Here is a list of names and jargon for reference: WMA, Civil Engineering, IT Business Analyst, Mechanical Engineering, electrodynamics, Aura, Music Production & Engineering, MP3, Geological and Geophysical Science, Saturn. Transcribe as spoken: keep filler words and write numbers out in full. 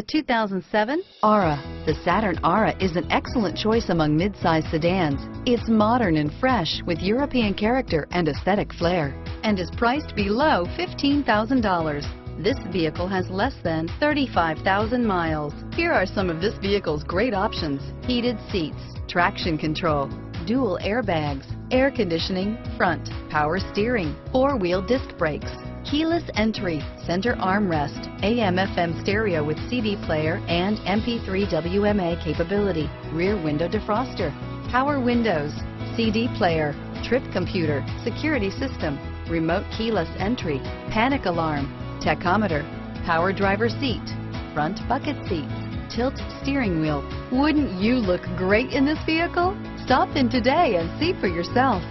The two thousand seven Aura. The Saturn Aura is an excellent choice among mid-size sedans. It's modern and fresh with European character and aesthetic flair, and is priced below fifteen thousand dollars. This vehicle has less than thirty-five thousand miles. Here are some of this vehicle's great options: heated seats, traction control, dual airbags, air conditioning, front, power steering, four-wheel disc brakes, keyless entry, center armrest, A M F M stereo with C D player and M P three W M A capability, rear window defroster, power windows, C D player, trip computer, security system, remote keyless entry, panic alarm, tachometer, power driver seat, front bucket seats, tilt steering wheel. Wouldn't you look great in this vehicle? Stop in today and see for yourself.